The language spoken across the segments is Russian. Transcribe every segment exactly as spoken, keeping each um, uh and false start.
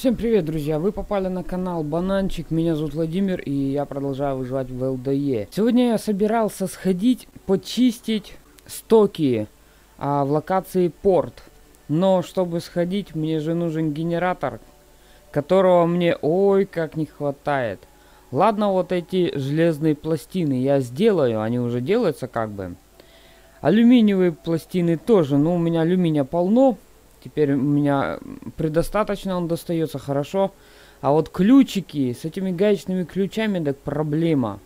Всем привет, друзья! Вы попали на канал Бананчик, меня зовут Владимир, и я продолжаю выживать в ЛДЕ. Сегодня я собирался сходить, почистить стоки а, в локации порт. Но чтобы сходить, мне же нужен генератор, которого мне ой как не хватает. Ладно, вот эти железные пластины я сделаю, они уже делаются как бы. Алюминиевые пластины тоже, но у меня алюминия полно. Теперь у меня предостаточно, он достается хорошо. А вот ключики, с этими гаечными ключами, так проблема.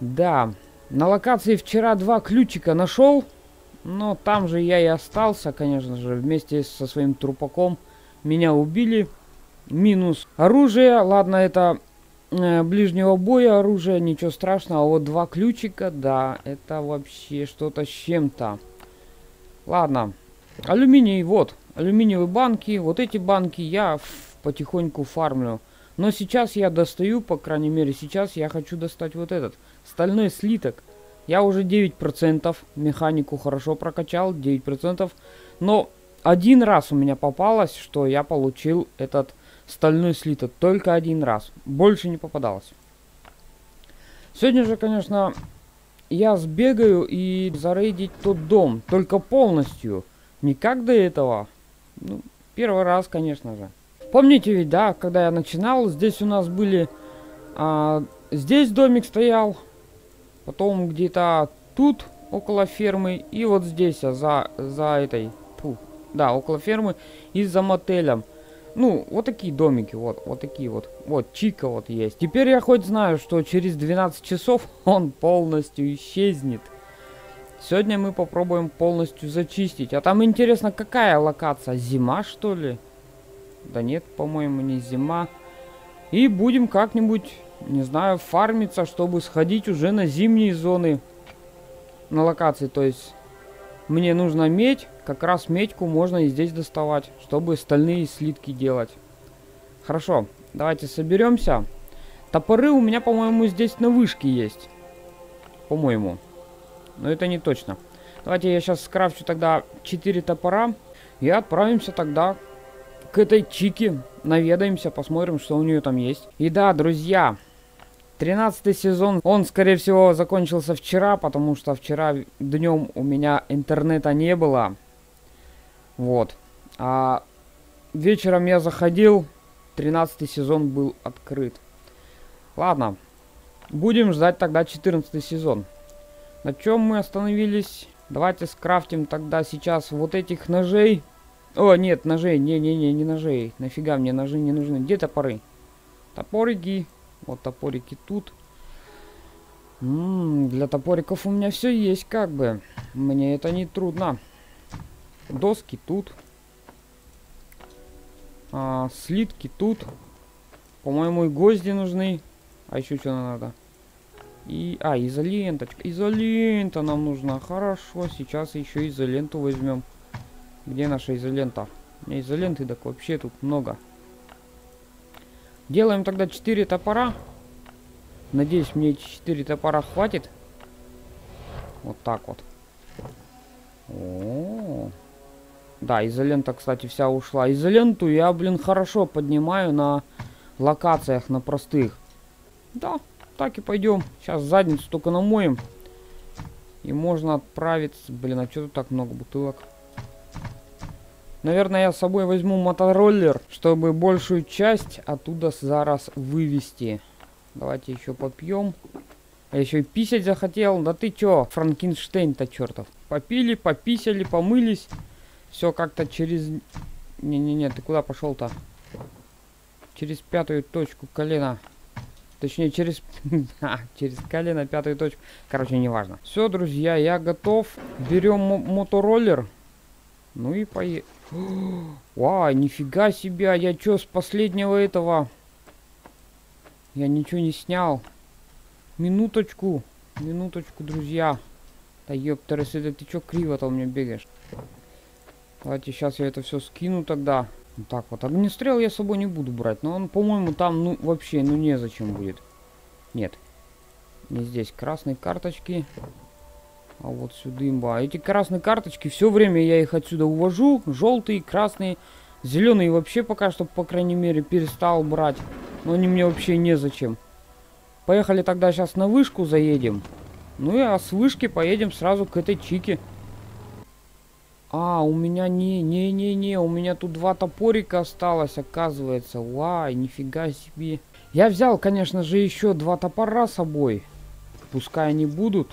Да, на локации вчера два ключика нашел. Но там же я и остался, конечно же, вместе со своим трупаком. Меня убили. Минус оружие. Ладно, это э, ближнего боя оружие, ничего страшного. А вот два ключика, да, это вообще что-то с чем-то. Ладно. Алюминий, вот, алюминиевые банки, вот эти банки я потихоньку фармлю. Но сейчас я достаю, по крайней мере, сейчас я хочу достать вот этот, стальной слиток. Я уже девять процентов, механику хорошо прокачал, девять процентов. Но один раз у меня попалось, что я получил этот стальной слиток, только один раз, больше не попадалось. Сегодня же, конечно, я сбегаю и зарейдить тот дом, только полностью. Не как до этого. Ну, первый раз, конечно же. Помните ведь, да, когда я начинал, здесь у нас были... А, здесь домик стоял. Потом где-то тут, около фермы. И вот здесь, а, за, за этой... Фу, да, около фермы и за мотелем. Ну, вот такие домики, вот, вот такие вот. Вот, Чика вот есть. Теперь я хоть знаю, что через двенадцать часов он полностью исчезнет. Сегодня мы попробуем полностью зачистить. А там интересно, какая локация? Зима, что ли? Да нет, по-моему, не зима. И будем как-нибудь, не знаю, фармиться, чтобы сходить уже на зимние зоны. На локации, то есть мне нужно медь. Как раз медьку можно и здесь доставать, чтобы стальные слитки делать. Хорошо, давайте соберемся. Топоры у меня, по-моему, здесь на вышке есть. По-моему. Но это не точно. Давайте я сейчас скрафчу тогда четыре топора. И отправимся тогда к этой Чике. Наведаемся, посмотрим, что у нее там есть. И да, друзья, тринадцатый сезон, он, скорее всего, закончился вчера. Потому что вчера днем у меня интернета не было. Вот. А вечером я заходил, тринадцатый сезон был открыт. Ладно, будем ждать тогда четырнадцатый сезон. На чем мы остановились? Давайте скрафтим тогда сейчас вот этих ножей. О, нет, ножей. Не-не-не, не ножей. Нафига мне ножи не нужны. Где топоры? Топорики. Вот топорики тут. М-м, для топориков у меня все есть, как бы. Мне это не трудно. Доски тут. А, слитки тут. По-моему, и гвозди нужны. А еще что надо? И, а, изоленточка. Изолента нам нужна. Хорошо, сейчас еще изоленту возьмем. Где наша изолента? У меня изоленты так вообще тут много. Делаем тогда четыре топора. Надеюсь, мне четыре топора хватит. Вот так вот. О-о-о. Да, изолента, кстати, вся ушла. Изоленту я, блин, хорошо поднимаю на локациях, на простых. Да. Так и пойдем. Сейчас задницу только намоем. И можно отправиться. Блин, а что тут так много бутылок? Наверное, я с собой возьму мотороллер, чтобы большую часть оттуда зараз вывести. Давайте еще попьем. Я еще и писать захотел. Да ты че, Франкенштейн-то чертов. Попили, пописали, помылись. Все как-то через... Не-не-не, ты куда пошел-то? Через пятую точку колена. Точнее, через... через колено, пятую точку. Короче, неважно. Все, друзья, я готов. Берем мотороллер. Ну и поехали. Вау, нифига себе. Я что, с последнего этого? Я ничего не снял. Минуточку. Минуточку, друзья. Да ёптерс, это ты что криво-то у меня бегаешь? Давайте сейчас я это все скину тогда. Вот так вот. Огнестрел я с собой не буду брать. Но он, по-моему, там, ну, вообще, ну, незачем будет. Нет. Не здесь. Красные карточки. А вот сюда имба. Эти красные карточки, все время я их отсюда увожу. Желтые, красные. Зеленый вообще пока что, по крайней мере, перестал брать. Но они мне вообще незачем. Поехали тогда сейчас на вышку заедем. Ну и а с вышки поедем сразу к этой чике. А, у меня не-не-не-не, у меня тут два топорика осталось, оказывается. Вау, нифига себе. Я взял, конечно же, еще два топора с собой. Пускай они будут.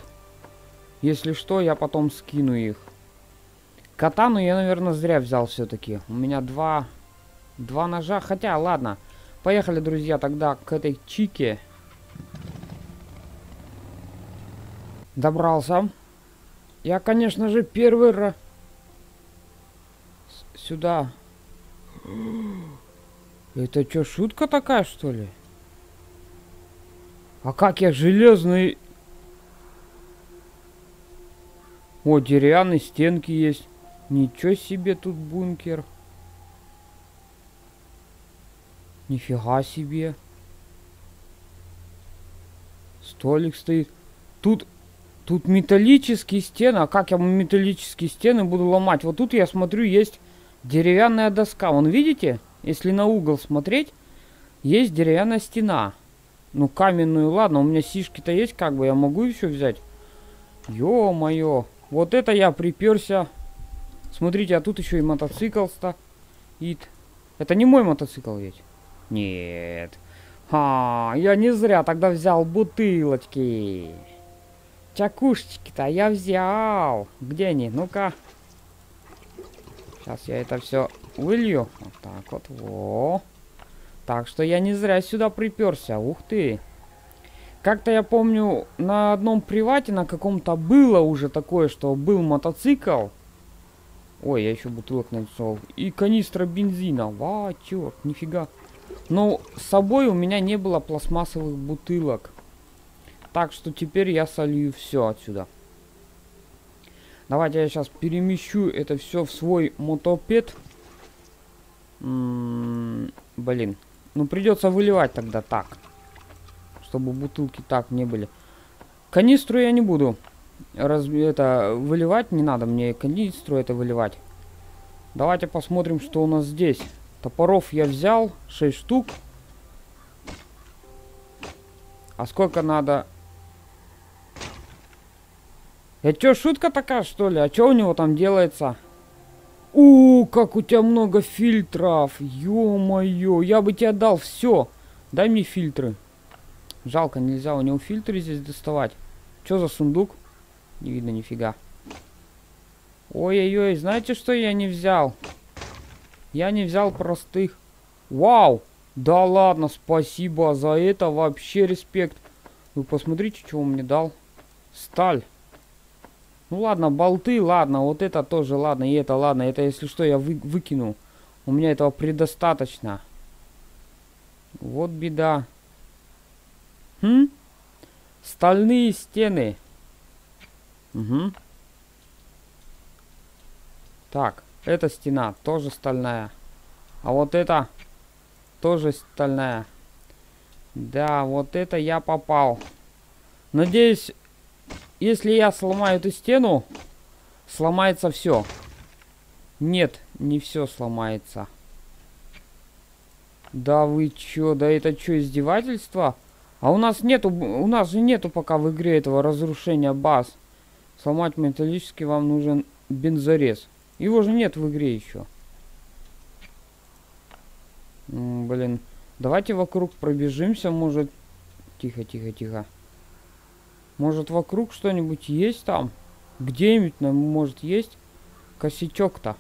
Если что, я потом скину их. Катану я, наверное, зря взял все-таки. У меня два, два ножа. Хотя, ладно. Поехали, друзья, тогда к этой чике. Добрался. Я, конечно же, первый раз сюда. Это что, шутка такая, что ли? А как я железный? О, деревянные стенки есть. Ничего себе тут бункер. Нифига себе. Столик стоит. Тут... Тут металлические стены. А как я металлические стены буду ломать? Вот тут, я смотрю, есть деревянная доска. Вон, видите? Если на угол смотреть, есть деревянная стена. Ну, каменную, ладно. У меня сишки-то есть, как бы. Я могу еще взять? Ё-моё. Вот это я приперся. Смотрите, а тут еще и мотоцикл стоит. Это не мой мотоцикл ведь? Нет. А, я не зря тогда взял бутылочки. Чакушечки-то я взял. Где они? Ну-ка. Сейчас я это все вылью. Вот так вот. Во. Так что я не зря сюда приперся. Ух ты. Как-то я помню, на одном привате на каком-то было уже такое, что был мотоцикл. Ой, я еще бутылок нарисовал. И канистра бензина. Ва, черт, нифига. Но с собой у меня не было пластмассовых бутылок. Так что теперь я солью все отсюда. Давайте я сейчас перемещу это все в свой мотопед. М-м-м, блин. Ну придется выливать тогда так. Чтобы бутылки так не были. Канистру я не буду. Разве это выливать не надо? Мне канистру это выливать. Давайте посмотрим, что у нас здесь. Топоров я взял. шесть штук. А сколько надо? Это что, шутка такая, что ли? А что у него там делается? У, как у тебя много фильтров. Ё-моё. Я бы тебе дал все. Дай мне фильтры. Жалко, нельзя у него фильтры здесь доставать. Что за сундук? Не видно нифига. Ой-ой-ой, знаете, что я не взял? Я не взял простых. Вау! Да ладно, спасибо за это. Вообще респект. Вы посмотрите, что он мне дал. Сталь. Ну ладно, болты, ладно. Вот это тоже, ладно. И это, ладно. Это, если что, я вы выкину. У меня этого предостаточно. Вот беда. Хм? Стальные стены. Угу. Так, эта стена тоже стальная. А вот это тоже стальная. Да, вот это я попал. Надеюсь, если я сломаю эту стену, сломается все. Нет, не все сломается. Да вы чё? Да это чё, издевательство? А у нас нету, у нас же нету пока в игре этого разрушения баз. Сломать металлически вам нужен бензорез. Его же нет в игре еще. М-м, блин, давайте вокруг пробежимся, может... Тихо, тихо, тихо. Может вокруг что-нибудь есть там? Где-нибудь, нам может, есть косячок-то?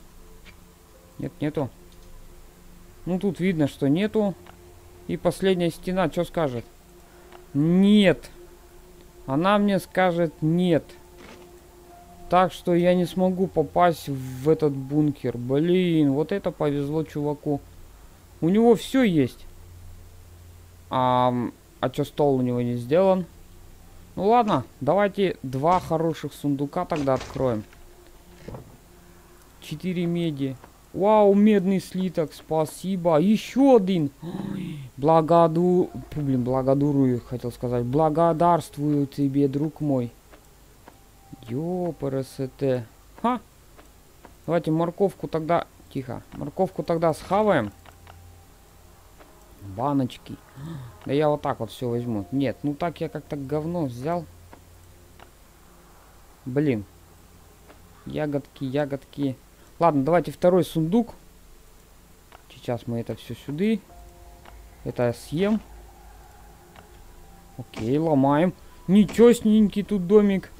Нет, нету. Ну, тут видно, что нету. И последняя стена, что скажет? Нет. Она мне скажет нет. Так что я не смогу попасть в этот бункер. Блин, вот это повезло чуваку. У него все есть. А, а что стол у него не сделан? Ну ладно, давайте два хороших сундука тогда откроем. Четыре меди. Вау, медный слиток, спасибо. Еще один. Благодарю, блин, благодарую, хотел сказать. Благодарствую тебе, друг мой. Ёпрст. Ха. Давайте морковку тогда Тихо. Морковку тогда схаваем. Баночки. Да я вот так вот все возьму. Нет, ну так я как-то говно взял. Блин. Ягодки, ягодки. Ладно, давайте второй сундук. Сейчас мы это все сюда. Это я съем. Окей, ломаем. Ничего сненький тут домик.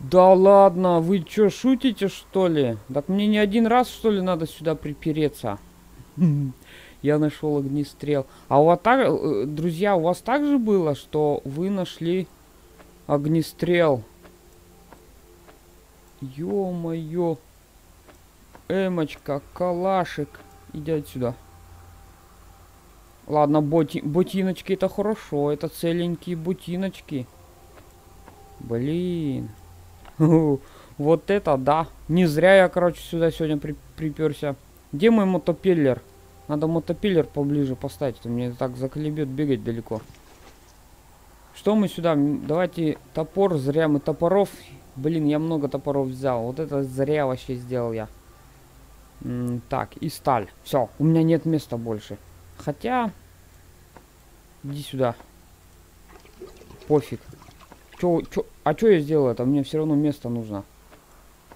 Да ладно, вы чё, шутите, что ли? Так мне не один раз, что ли, надо сюда припереться? Я нашел огнестрел. А у вас так, друзья, у вас так же было, что вы нашли огнестрел? Ё-моё. Эмочка, калашик. Иди отсюда. Ладно, боти... ботиночки, это хорошо. Это целенькие ботиночки. Блин. Вот это да. Не зря я, короче, сюда сегодня при... приперся. Где мой мотопеллер? Надо мотопеллер поближе поставить. Это мне так заколебет бегать далеко. Что мы сюда? Давайте топор. Зря мы топоров. Блин, я много топоров взял. Вот это зря вообще сделал я. Так, и сталь. Все, у меня нет места больше. Хотя... Иди сюда. Пофиг. Чё, чё... А что я сделаю? Там мне все равно место нужно.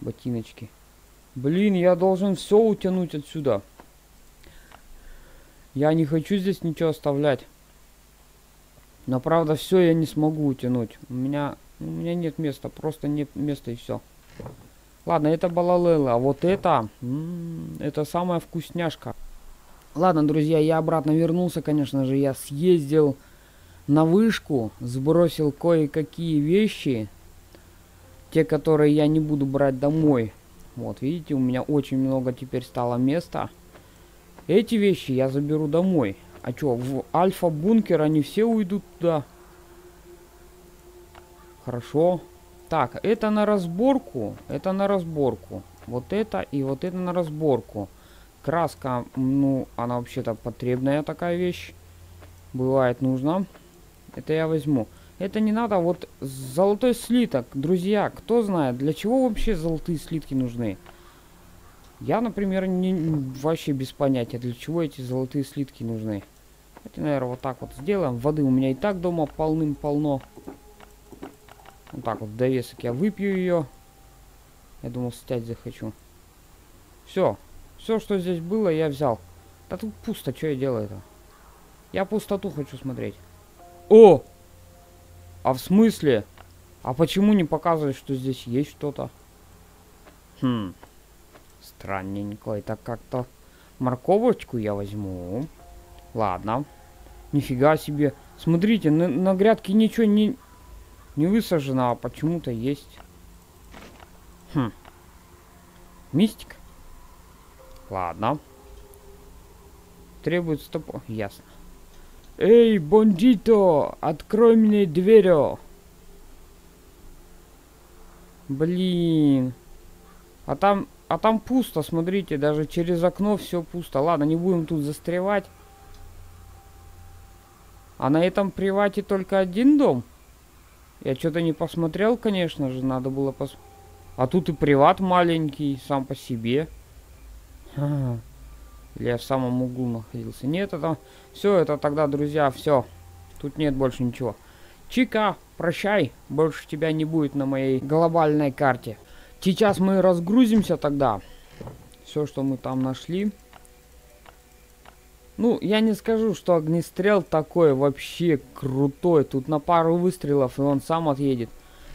Ботиночки. Блин, я должен все утянуть отсюда. Я не хочу здесь ничего оставлять. Но правда, все я не смогу утянуть. У меня... У меня нет места. Просто нет места, и все. Ладно, это балалела. А вот это... М-м, это самая вкусняшка. Ладно, друзья, я обратно вернулся, конечно же. Я съездил на вышку, сбросил кое-какие вещи. Те, которые я не буду брать домой. Вот, видите, у меня очень много теперь стало места. Эти вещи я заберу домой. А что, в альфа-бункер они все уйдут туда? Хорошо. Так, это на разборку, это на разборку. Вот это и вот это на разборку. Краска, ну, она вообще-то потребная такая вещь. Бывает нужна. Это я возьму. Это не надо, вот золотой слиток. Друзья, кто знает, для чего вообще золотые слитки нужны? Я, например, не, вообще без понятия, для чего эти золотые слитки нужны. Это, наверное, вот так вот сделаем. Воды у меня и так дома полным-полно. Вот так вот, в довесок я выпью ее. Я думал, стять захочу. Все. Все, что здесь было, я взял. Да тут пусто, что я делаю-то? Я пустоту хочу смотреть. О! А в смысле? А почему не показывает, что здесь есть что-то? Хм. Странненько. Это как-то... Морковочку я возьму. Ладно. Нифига себе. Смотрите, на, на грядке ничего не... Не высажено, а почему-то есть. Хм. Мистик. Ладно. Требуется топор. Ясно. Эй, бандито! Открой мне дверь! Блин. А там, а там пусто, смотрите. Даже через окно все пусто. Ладно, не будем тут застревать. А на этом привате только один дом? Я что-то не посмотрел, конечно же, надо было пос... А тут и приват маленький, сам по себе. Ха-ха. Или я в самом углу находился. Нет, это... Все, это тогда, друзья, все. Тут нет больше ничего. Чика, прощай. Больше тебя не будет на моей глобальной карте. Сейчас мы разгрузимся тогда. Все, что мы там нашли. Ну, я не скажу, что огнестрел такой вообще крутой. Тут на пару выстрелов, и он сам отъедет.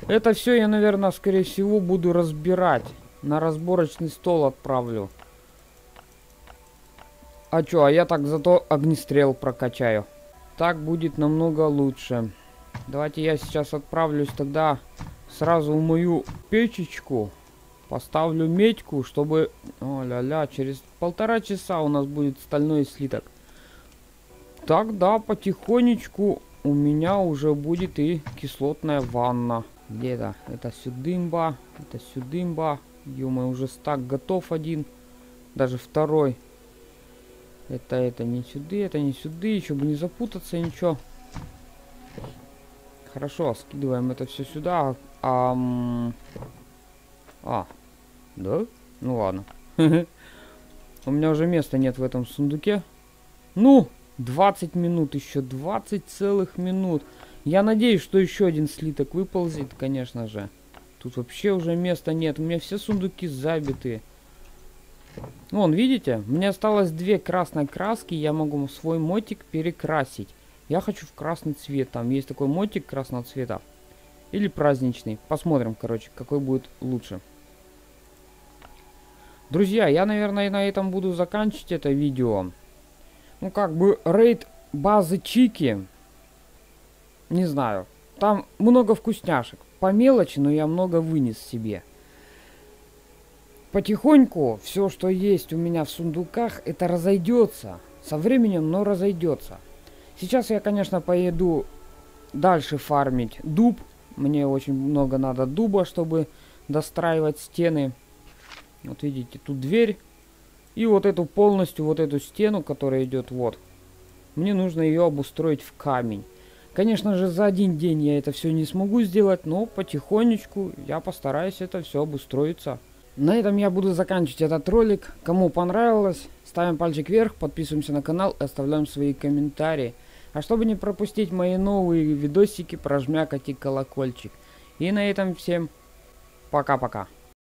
Это все я, наверное, скорее всего, буду разбирать. На разборочный стол отправлю. А чё, а я так зато огнестрел прокачаю. Так будет намного лучше. Давайте я сейчас отправлюсь тогда сразу в мою печечку. Поставлю медьку, чтобы... О, ля-ля, через полтора часа у нас будет стальной слиток. Тогда потихонечку у меня уже будет и кислотная ванна. Где это? Это сюдымба, это сюдымба. Ё-моё, уже стак готов один. Даже второй. Это, это не сюда, это не сюда. Еще бы не запутаться, ничего. Хорошо, скидываем это все сюда. Ам... А... Да? Ну ладно. У меня уже места нет в этом сундуке. Ну, двадцать минут еще. двадцать целых минут. Я надеюсь, что еще один слиток выползет, конечно же. Тут вообще уже места нет. У меня все сундуки забиты. Вон, видите? Мне осталось две красной краски. Я могу свой мотик перекрасить. Я хочу в красный цвет. Там есть такой мотик красного цвета. Или праздничный. Посмотрим, короче, какой будет лучше. Друзья, я, наверное, на этом буду заканчивать это видео. Ну, как бы, рейд базы Чики. Не знаю. Там много вкусняшек. По мелочи, но я много вынес себе. Потихоньку все, что есть у меня в сундуках, это разойдется. Со временем, но разойдется. Сейчас я, конечно, поеду дальше фармить дуб. Мне очень много надо дуба, чтобы достраивать стены. Вот видите, тут дверь. И вот эту полностью, вот эту стену, которая идет вот. Мне нужно ее обустроить в камень. Конечно же, за один день я это все не смогу сделать, но потихонечку я постараюсь это все обустроиться. На этом я буду заканчивать этот ролик. Кому понравилось, ставим пальчик вверх, подписываемся на канал и оставляем свои комментарии. А чтобы не пропустить мои новые видосики, прожмякайте колокольчик. И на этом всем пока-пока.